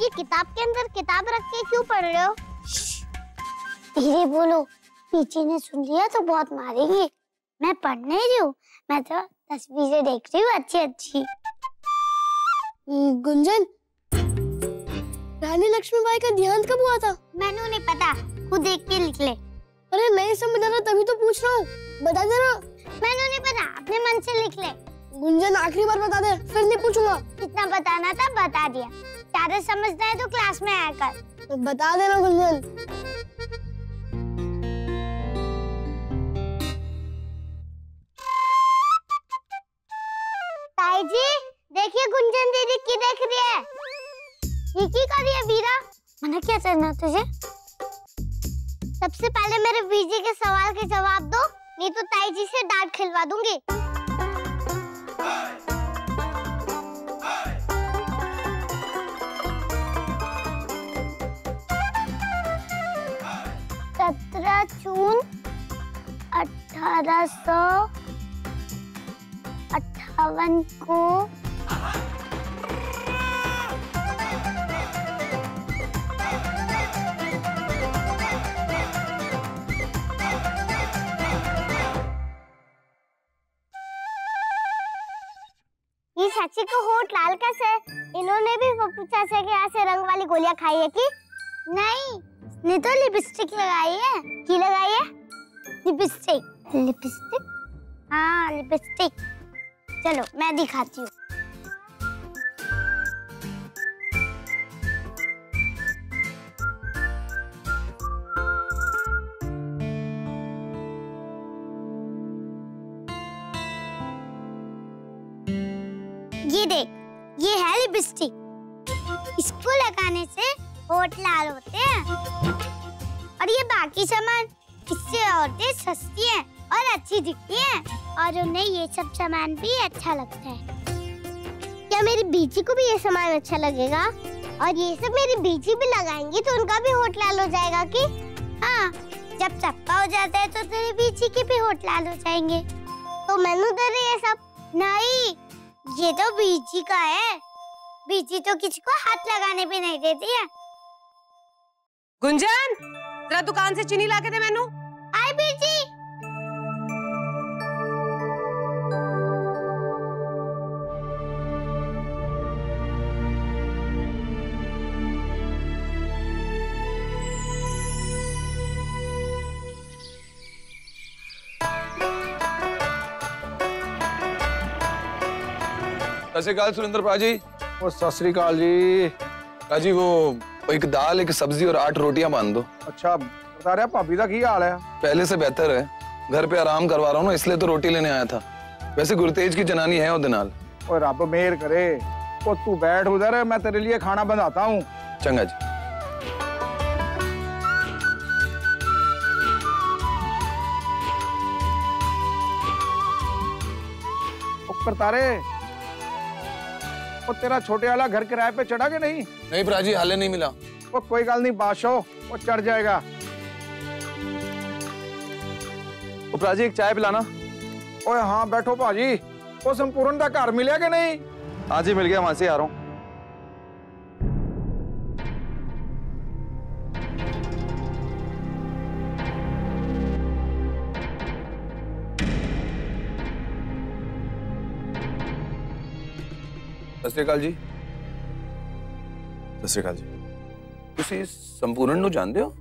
ये किताब के अंदर किताब रख के क्यों पढ़ रहे हो? धीरे बोलो, पीछे ने सुन लिया तो बहुत मारेगी। मैं पढ़ने रही हूँ, मैं तो तस्वीरें देख रही हूँ अच्छी। गुंजन, रानी लक्ष्मीबाई का देहांत कब हुआ था? मैंने नहीं पता, खुद देख के लिख ले। अरे नहीं समझ रहा तभी तो पूछ रहा हूँ, बता दे ना। मैंने नहीं पता, अपने मन से लिख ले। गुंजन आखिरी बार बता दे, फिर नहीं पूछूंगा। कितना बताना था बता दिया, ज्यादा समझना है तो क्लास में आया कर। तो बता देना गुंजन। ताई जी देखिए गुंजन दीदी की देख रही है। ये की कर रही है वीरा? मना क्या करना तुझे? सबसे पहले मेरे वीर जी के सवाल के जवाब दो, नहीं तो ताई जी से डांट खिलवा दूंगी। जून 1858 को ये चाची को होठ लाल कैसे? इन्होंने भी चाचा के यहाँ से रंग वाली गोलियां खाई है कि नहीं? ने तो लिपस्टिक लगाई है। की लगाई है? लिपस्टिक। लिपस्टिक? हाँ लिपस्टिक। चलो मैं दिखाती हूँ। ये देख, ये है लिपस्टिक। इसको लगाने से होंठ लाल होते हैं और ये बाकी सामान इससे औरतें सस्ती हैं और अच्छी दिखती हैं और उन्हें ये सब सामान भी अच्छा लगता है। क्या मेरी बीजी को भी ये सामान अच्छा लगेगा? और ये सब मेरी बीजी भी लगाएंगी तो उनका भी होंठ लाल हो जाएगा कि? हाँ, जब चप्पा हो जाता है तो तेरी बीजी के भी होंठ लाल हो जाएंगे। तो मैंने तेरे ये सब नहीं, ये तो बीजी का है। बीजी तो किसी को हाथ लगाने भी नहीं देती है। गुंजन, तेरा दुकान से चीनी लाके दे मैनू। आई बीजी। सत श्री अकाल सुरेंद्र पाजी। और सत श्री अकाल जी। पाजी वो एक दाल, एक सब्जी और 8 रोटियां मान दो। अच्छा बता रहे भाभी का की हाल है? पहले से बेहतर है, घर पे आराम करवा रहा हूँ ना, इसलिए तो रोटी लेने आया था। वैसे गुरतेज की जनानी है उधर नाल। और रब मेहर करे, और तू बैठ उधर, मैं तेरे लिए खाना बनाता हूँ। चंगा जी। तारे और तेरा छोटे वाला घर किराए पे चढ़ा के नहीं? नहीं प्राजी, हाले नहीं मिला। वो कोई गल नहीं बादशाह, वो चढ़ जाएगा। वो प्राजी एक चाय पिलाना। ओए हाँ बैठो भाजी। वो संपूर्ण का घर मिला के नहीं? हाँ जी मिल गया, वहां से आ रहा हूँ। सत श्री अकाल जी। सत श्री अकाल जी। तुसी संपूर्ण नू जानते हो?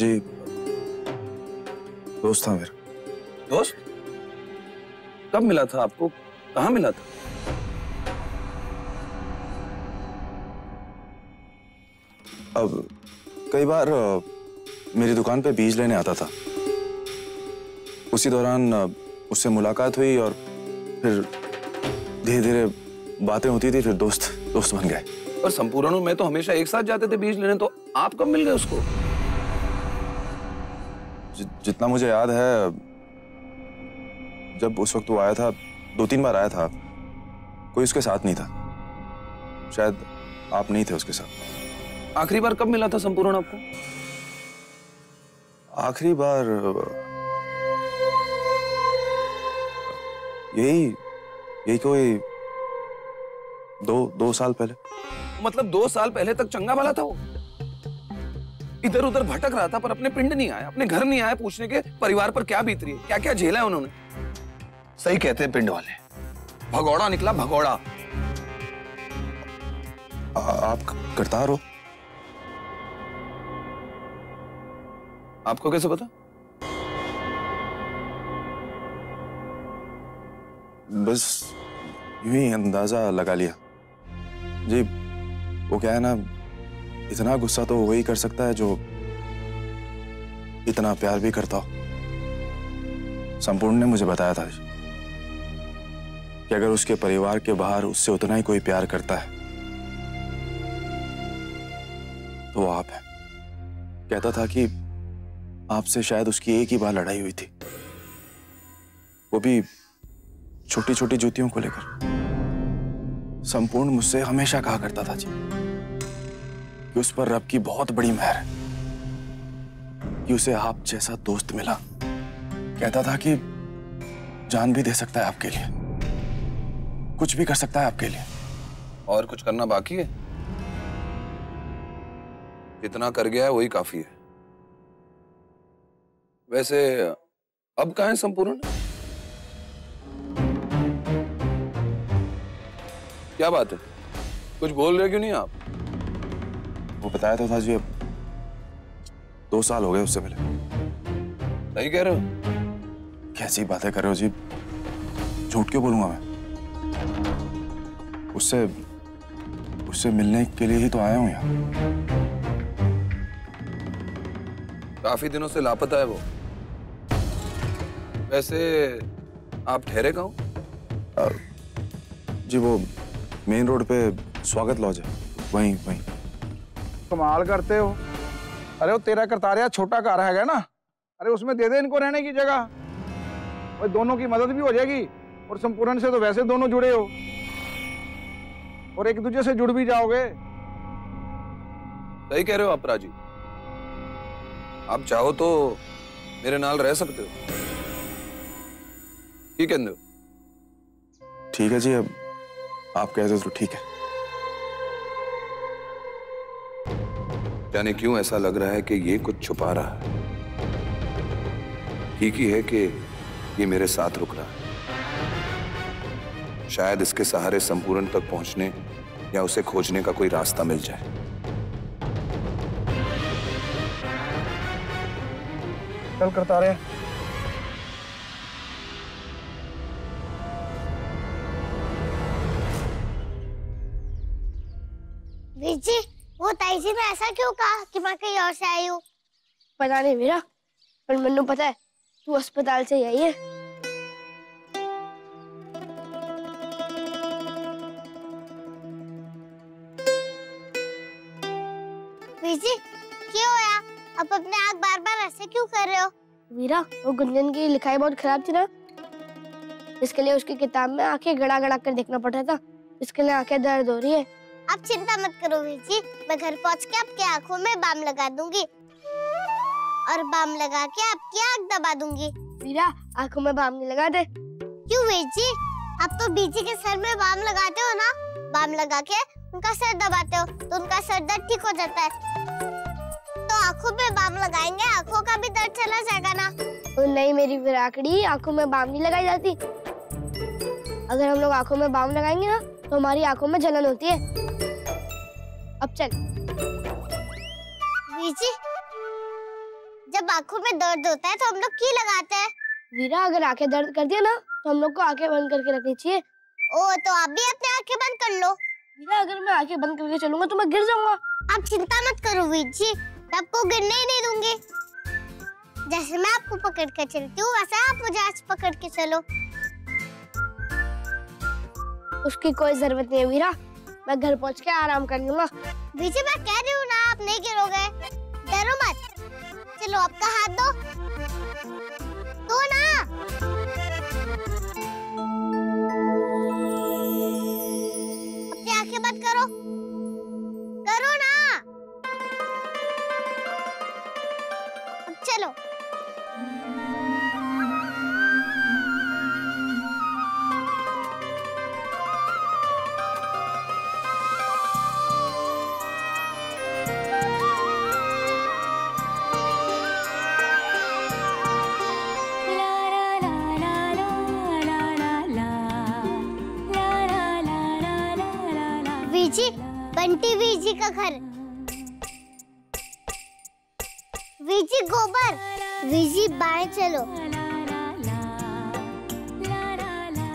जी दोस्त था मेरा। दोस्त? कब मिला था आपको? कहाँ मिला था? अब कई बार मेरी दुकान पे बीज लेने आता था, उसी दौरान उससे मुलाकात हुई और फिर धीरे धीरे बातें होती थी, फिर दोस्त बन गए। पर संपूर्ण मैं तो हमेशा एक साथ जाते थे बीज लेने, तो आप कब मिल गए उसको? जितना मुझे याद है जब उस वक्त वो आया था, 2-3 बार आया था, कोई उसके साथ नहीं था, शायद आप नहीं थे उसके साथ। आखिरी बार कब मिला था संपूर्ण आपको? आखिरी बार यही कोई दो साल पहले। मतलब 2 साल पहले तक चंगा भला था वो, इधर उधर भटक रहा था पर अपने पिंड नहीं आया, अपने घर नहीं आया पूछने के परिवार पर क्या बीत रही है, क्या क्या झेला है उन्होंने। सही कहते हैं पिंड वाले, भगोड़ा निकला भगोड़ा। आप करतार हो? आपको कैसे पता? बस यूं ही अंदाजा लगा लिया जी। वो क्या है ना, इतना गुस्सा तो वही कर सकता है जो इतना प्यार भी करता हो। संपूर्ण ने मुझे बताया था कि अगर उसके परिवार के बाहर उससे उतना ही कोई प्यार करता है तो वो आप हैं। कहता था कि आपसे शायद उसकी एक ही बार लड़ाई हुई थी, वो भी छोटी छोटी जूतियों को लेकर। संपूर्ण मुझसे हमेशा कहा करता था जी कि उस पर रब की बहुत बड़ी मेहर है कि उसे आप जैसा दोस्त मिला। कहता था कि जान भी दे सकता है आपके लिए, कुछ भी कर सकता है आपके लिए। और कुछ करना बाकी है? इतना कर गया है वही काफी है। वैसे अब कहाँ है संपूर्ण? क्या बात है, कुछ बोल रहे क्यों नहीं आप? वो बताया तो था जी, अब 2 साल हो गए उससे मिले। सही कह रहे हो? कैसी बातें कर रहे हो जी, झूठ क्यों बोलूंगा मैं। उससे मिलने के लिए ही तो आया हूँ यहाँ। काफी दिनों से लापता है वो। वैसे आप ठहरे कहाँ? जी वो मेन रोड पे स्वागत लॉज है, वहीं। कमाल करते हो। अरे वो तेरा करतार यार छोटा कार है ना, अरे उसमें दे दे इनको रहने की जगह, वो दोनों की मदद भी हो जाएगी। और संपूर्ण से तो वैसे दोनों जुड़े हो और एक दूसरे से जुड़ भी जाओगे। सही कह रहे हो आप राजी, आप चाहो तो मेरे नाल रह सकते हो। ठीक है ना? ठीक है जी, अब आप कह रहे हो तो ठीक है। जाने क्यों ऐसा लग रहा है कि ये कुछ छुपा रहा है। ठीक ही है कि ये मेरे साथ रुक रहा है, शायद इसके सहारे संपूर्ण तक पहुंचने या उसे खोजने का कोई रास्ता मिल जाए। चल करता रहे। वीर जी, वो ताई जी ने ऐसा क्यों कहा कि मैं कहीं और से आई हूँ? पता नहीं मेरा, पर मैंने पता है तू अस्पताल से आई है। वीर जी क्यों होया? आप अपने आँख बार-बार ऐसे क्यों कर रहे हो? वीरा, वो गुंजन की लिखाई बहुत खराब थी ना, इसके लिए उसकी किताब में आंखें गड़ा-गड़ा कर देखना पड़ रहा था, इसके लिए आंखें दर्द हो रही है। आप चिंता मत करो वीर जी, मैं घर पहुँच के आपकी आंखों में बाम लगा दूंगी और बाम लगा के आपकी आँख दबा दूंगी। वीरा, आँखों में बाम नहीं लगाते। क्यों वीर जी, आप तो बीजी के सर में बाम लगाते हो ना, बाम लगा के उनका सर दबाते हो तो उनका सर दर्द ठीक हो जाता है। आँखों पे बाम लगाएंगे, आँखों का भी दर्द चला जाएगा ना। तो नहीं मेरी विराकड़ी, आँखों में बाम नहीं लगाई जाती। अगर हम लोग आँखों में बाम लगाएंगे ना तो हमारी आँखों में जलन होती है। अब चल। वीजी, जब आँखों में दर्द होता है तो हम लोग की लगाते हैं? वीरा, अगर आँखें दर्द करती है ना तो हम लोग को आँखें बंद करके रखनी चाहिए। ओ, तो आप भी अपनी आँखें बंद कर लो। वीरा, अगर मैं आँखें बंद करके चलूंगा तो मैं गिर जाऊंगा। आप चिंता मत करो वीजी, आपको गिरने ही नहीं दूंगी। जैसे मैं आपको पकड़ कर चलती हूँ वैसे आप मुझे आज पकड़ के चलो। उसकी कोई जरूरत नहीं है वीरा, मैं घर पहुँच के आराम कर लूंगा। बीजी, मैं कह रही हूँ ना, आप नहीं गिरोगे, डरो मत। चलो आपका हाथ दो तो ना। चलो। बीजी, बंटी बीजी का घर, बीजी गोबर, बीजी बाएं चलो,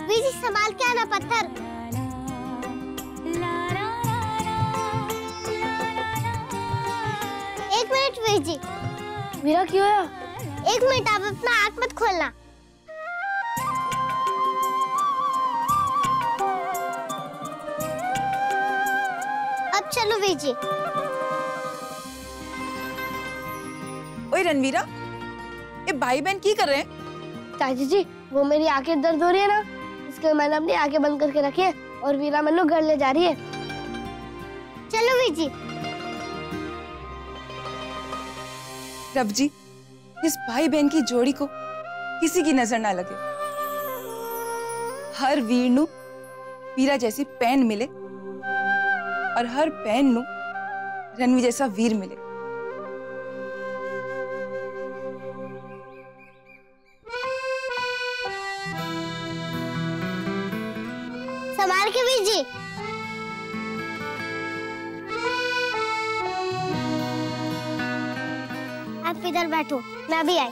बीजी संभाल के आना पत्थर। एक मिनट बीजी, मेरा क्यों है? एक मिनट, आप अपना आँख मत खोलना। अब चलो वीजी। ओए रणवीरा, ये भाई बहन क्या कर रहे हैं? चाची जी, वो मेरी आंखें दर्द हो रही है ना, इसके मैंने अपनी आंखें बंद करके रखी है और वीरा मनु घर ले जा रही है। चलो वीजी। रब जी, इस भाई बहन की जोड़ी को किसी की नजर ना लगे, हर वीर नू वीरा जैसी बहन मिले और हर बहन नू रणवी जैसा वीर मिले। संभाल के वीर जी। आप इधर बैठो, मैं भी आई।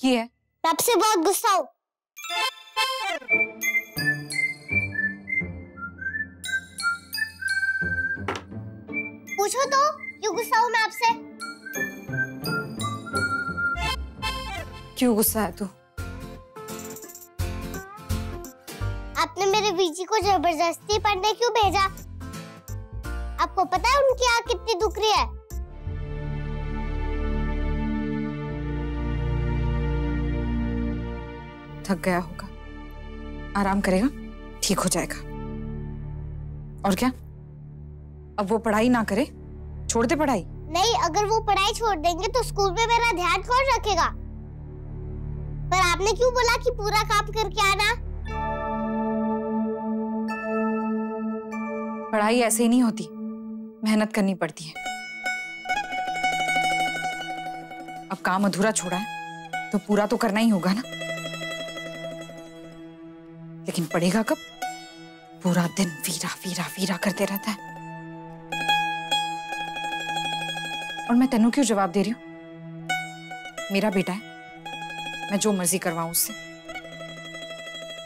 की है? तब से बहुत गुस्सा हो। पूछो तो, क्यों गुस्सा हूँ मैं आपसे? क्यों गुस्सा है तू? आपने मेरे बीजी को जबरदस्ती पढ़ने क्यों भेजा? आपको पता है उनकी आँख कितनी दुख रही है? थक गया होगा, आराम करेगा, ठीक हो जाएगा। और क्या, अब वो पढ़ाई ना करे? छोड़ दे पढ़ाई। नहीं, अगर वो पढ़ाई छोड़ देंगे तो स्कूल में मेरा ध्यान कौन रखेगा? पर आपने क्यों बोला कि पूरा काम करके आना? पढ़ाई ऐसे ही नहीं होती, मेहनत करनी पड़ती है। अब काम अधूरा छोड़ा है तो पूरा तो करना ही होगा ना। लेकिन पढ़ेगा कब? पूरा दिन वीरा वीरा वीरा करते रहता है। और मैं तेनू क्यों जवाब दे रही हूँ? मेरा बेटा है, मैं जो मर्जी करवाऊं उससे।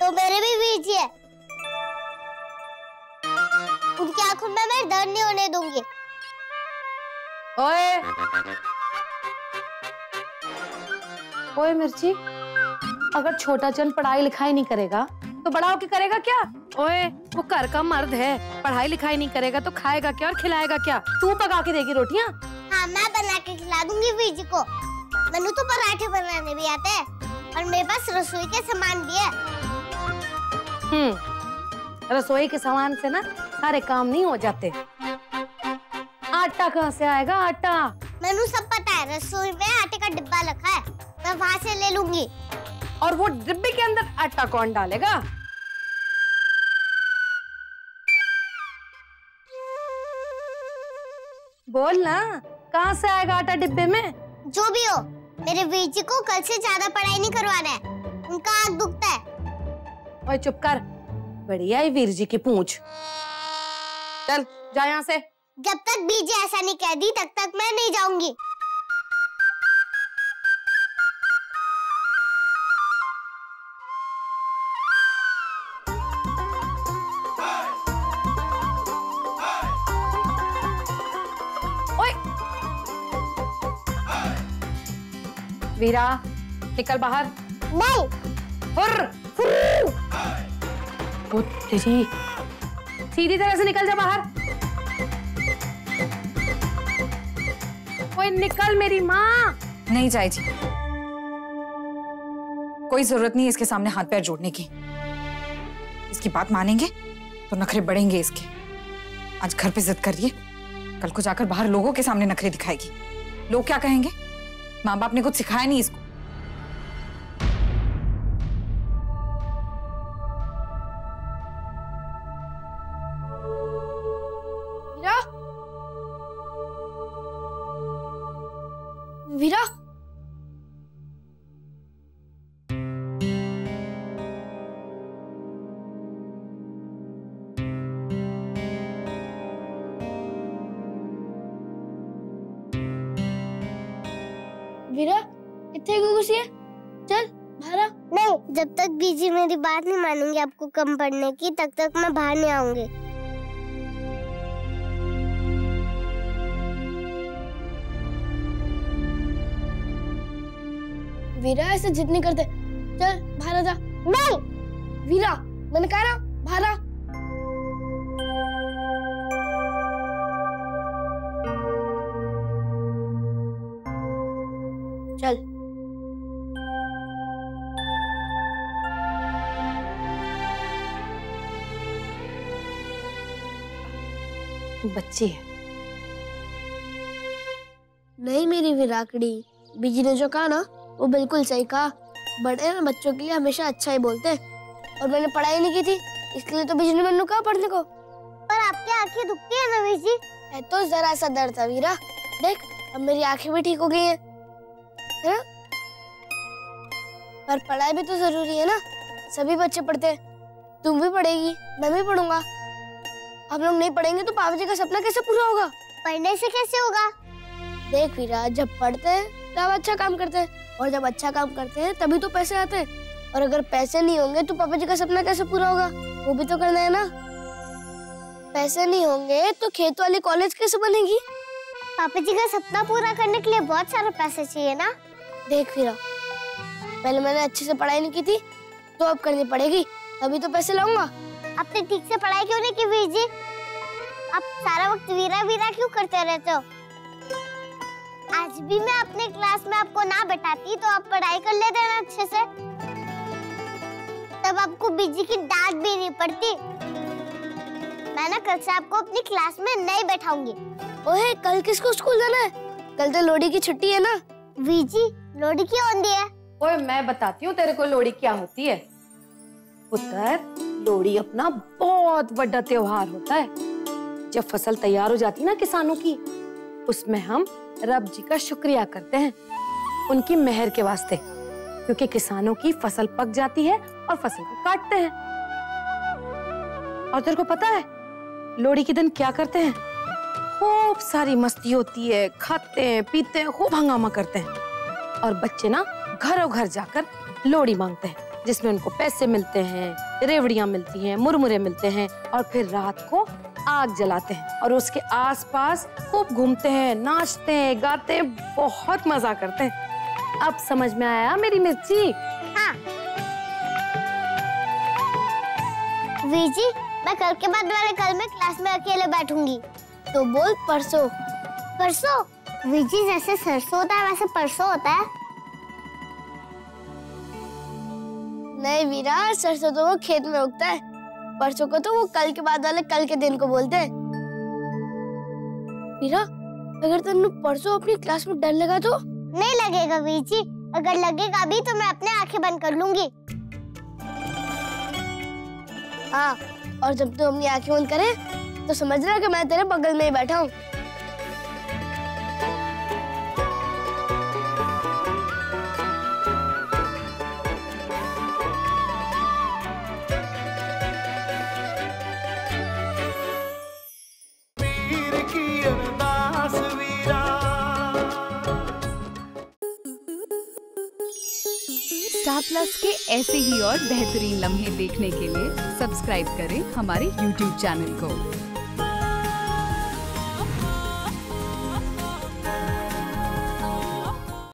तो मेरे भी बीजी है, उनकी आंखों में मैं दर्द नहीं होने दूंगी। ओए ओए मिर्ची, अगर छोटा चंद पढ़ाई लिखाई नहीं करेगा तो बड़ा होके करेगा क्या? ओए, वो घर का मर्द है, पढ़ाई लिखाई नहीं करेगा तो खाएगा क्या और खिलाएगा क्या? तू पका के देगी रोटियाँ? हाँ, मैं बना के खिला दूंगी बीजी को। मनु तो पराठे बनाने भी आते हैं और मेरे पास रसोई के सामान भी है। रसोई के सामान से ना सारे काम नहीं हो जाते। आटा कहाँ से आएगा? आटा मनु सब पता है, रसोई में आटे का डिब्बा रखा है, मैं वहाँ से ले लूंगी। और वो डिब्बे के अंदर आटा कौन डालेगा? बोल ना, कहाँ से आएगा आटा डिब्बे में? जो भी हो, मेरे बीजी को कल से ज्यादा पढ़ाई नहीं करवाना है, उनका आँख दुखता है। ओए चुप कर, बढ़िया है वीर जी की पूंछ। चल जा यहाँ से। जब तक बीजी ऐसा नहीं कह दी तब तक मैं नहीं जाऊंगी। वीरा निकल बाहर। नहीं। ओ तेरी, सीधी तरह से निकल जा बाहर। ओए निकल मेरी माँ। नहीं चाची, कोई जरूरत नहीं इसके सामने हाथ पैर जोड़ने की। इसकी बात मानेंगे तो नखरे बढ़ेंगे इसके। आज घर पे जिद करिए, कल को जाकर बाहर लोगों के सामने नखरे दिखाएगी। लोग क्या कहेंगे? माँ बाप ने कुछ सिखाया नहीं इसको। वीरा, वीरा इतने क्यों गुस्से? चल बाहर आ। नहीं, जब तक बीजी मेरी बात नहीं मानेंगे आपको कम पड़ने की, तब तक मैं बाहर नहीं आऊंगी। वीरा ऐसे जिद नहीं करते, चल बाहर जा। नहीं वीरा, मैंने कहा ना बाहर आ। चल बच्ची है। नहीं मेरी विराकड़ी, बीजी ने जो कहा ना वो बिल्कुल सही कहा। बड़े ना बच्चों के लिए हमेशा अच्छा ही बोलते हैं, और मैंने पढ़ाई नहीं की थी इसके लिए तो बीजी ने मैंने कहा पढ़ने को। पर आपकी आंखें दुखती है ना बीजी? है तो जरा सा दर्द था वीरा, देख अब मेरी आंखें भी ठीक हो गई हैं, है ना? पर पढ़ाई भी तो जरूरी है ना, सभी बच्चे पढ़ते हैं। तुम भी पढ़ेगी, मैं भी पढ़ूंगा। हम लोग नहीं पढ़ेंगे तो पापा जी का सपना कैसे पूरा होगा? पढ़ने से कैसे होगा? देख वीरा, जब पढ़ते हैं तब अच्छा काम करते हैं, और जब अच्छा काम करते हैं तभी तो पैसे आते हैं, और अगर पैसे नहीं होंगे तो पापा जी का सपना कैसे पूरा होगा? वो भी तो करना है ना। पैसे नहीं होंगे तो खेत वाली कॉलेज कैसे बनेगी? पापा जी का सपना पूरा करने के लिए बहुत सारे पैसे चाहिए ना। देख फिर, पहले मैंने अच्छे से पढ़ाई नहीं की थी तो अब करनी पड़ेगी, तभी तो पैसे लाऊंगा। आपने ठीक से पढ़ाई क्यों नहीं की वीर जी? आप सारा वक्त वीरा वीरा क्यों करते रहते हो? आज भी मैं अपने क्लास में आपको ना बैठाती तो आप पढ़ाई कर लेते ना अच्छे से, तब आपको बीजी की डांट भी नहीं पड़ती। मैं ना कल से आपको अपनी क्लास में नहीं बैठाऊंगी। ओहे, कल किसको स्कूल जाना है? कल तो लोहड़ी की छुट्टी है ना। बीजी, लोहड़ी क्या होती है? ओए मैं बताती हूँ तेरे को लोहड़ी क्या होती है। पुत्र, लोहड़ी अपना बहुत बड़ा त्योहार होता है। जब फसल तैयार हो जाती है ना किसानों की, उसमें हम रब जी का शुक्रिया करते हैं उनकी मेहर के वास्ते, क्योंकि किसानों की फसल पक जाती है और फसल को काटते हैं। और तेरे को पता है लोहड़ी के दिन क्या करते हैं? खूब सारी मस्ती होती है, खाते हैं पीते हैं, खूब हंगामा करते हैं, और बच्चे ना घरों घर जाकर लोहड़ी मांगते हैं, जिसमें उनको पैसे मिलते हैं, रेवड़ियां मिलती हैं, मुरमुरे मिलते हैं, और फिर रात को आग जलाते हैं और उसके आसपास खूब घूमते हैं, नाचते हैं, गाते हैं, बहुत मजा करते हैं। अब समझ में आया मेरी मिर्ची? हाँ। वीजी, मैं कल के बाद वाले कल में क्लास में अकेले बैठूंगी। तो बोल परसों। परसों? वीजी जैसे सरसों होता है वैसे परसों होता है? नहीं वीरा, सरसों तो वो खेत में उगता है, परसों को तो वो कल के बाद वाले कल के दिन को बोलते हैं। वीरा, अगर तुमने परसों अपनी क्लास में डर लगा तो? नहीं लगेगा वीजी, अगर लगेगा भी तो मैं अपने आंखें बंद कर लूंगी। हाँ, और जब तुम अपनी आंखें बंद करे तो समझना कि मैं तेरे बगल में ही बैठा हूँ। प्लस के ऐसे ही और बेहतरीन लम्हे देखने के लिए सब्सक्राइब करें हमारे YouTube चैनल को।